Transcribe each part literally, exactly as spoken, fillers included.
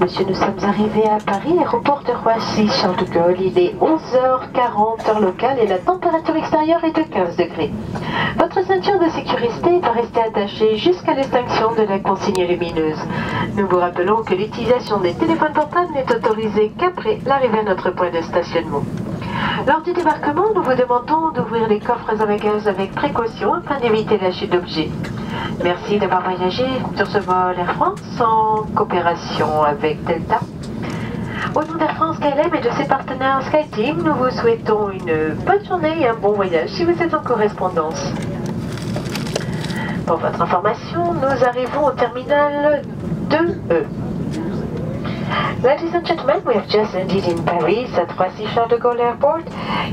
Monsieur, nous sommes arrivés à Paris, aéroport de Roissy, Charles de Gaulle. Il est onze heures quarante heure locale et la température extérieure est de quinze degrés. Votre ceinture de sécurité va rester attachée jusqu'à l'extinction de la consigne lumineuse. Nous vous rappelons que l'utilisation des téléphones portables n'est autorisée qu'après l'arrivée à notre point de stationnement. Lors du débarquement, nous vous demandons d'ouvrir les coffres à bagages avec précaution afin d'éviter la chute d'objets. Merci d'avoir voyagé sur ce vol Air France en coopération avec Delta. Au nom d'Air France K L M et de ses partenaires SkyTeam, nous vous souhaitons une bonne journée et un bon voyage si vous êtes en correspondance. Pour votre information, nous arrivons au terminal deux E. Ladies and gentlemen, we have just landed in Paris at Roissy Charles de Gaulle Airport.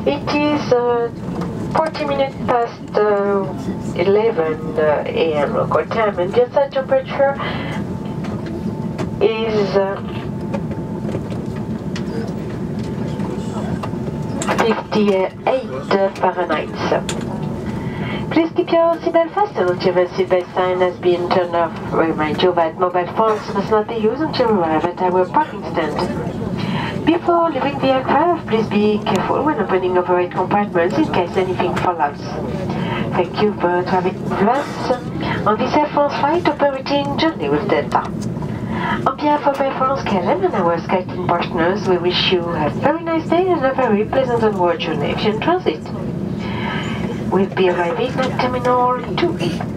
It is uh, forty minutes past uh, eleven A M local time, and the outside temperature is uh, fifty-eight Fahrenheit. Please keep your seatbelt fastened until the seatbelt sign has been turned off. Remind you that mobile phones must not be used until we arrive at our parking stand. Before leaving the aircraft, please be careful when opening overhead compartments in case anything falls out. Thank you for traveling with us on this Air France flight operating journey with Delta. On behalf of Air France K L M and our SkyTeam partners, we wish you a very nice day and a very pleasant onward journey in transit. We'll be arriving at Terminal two E.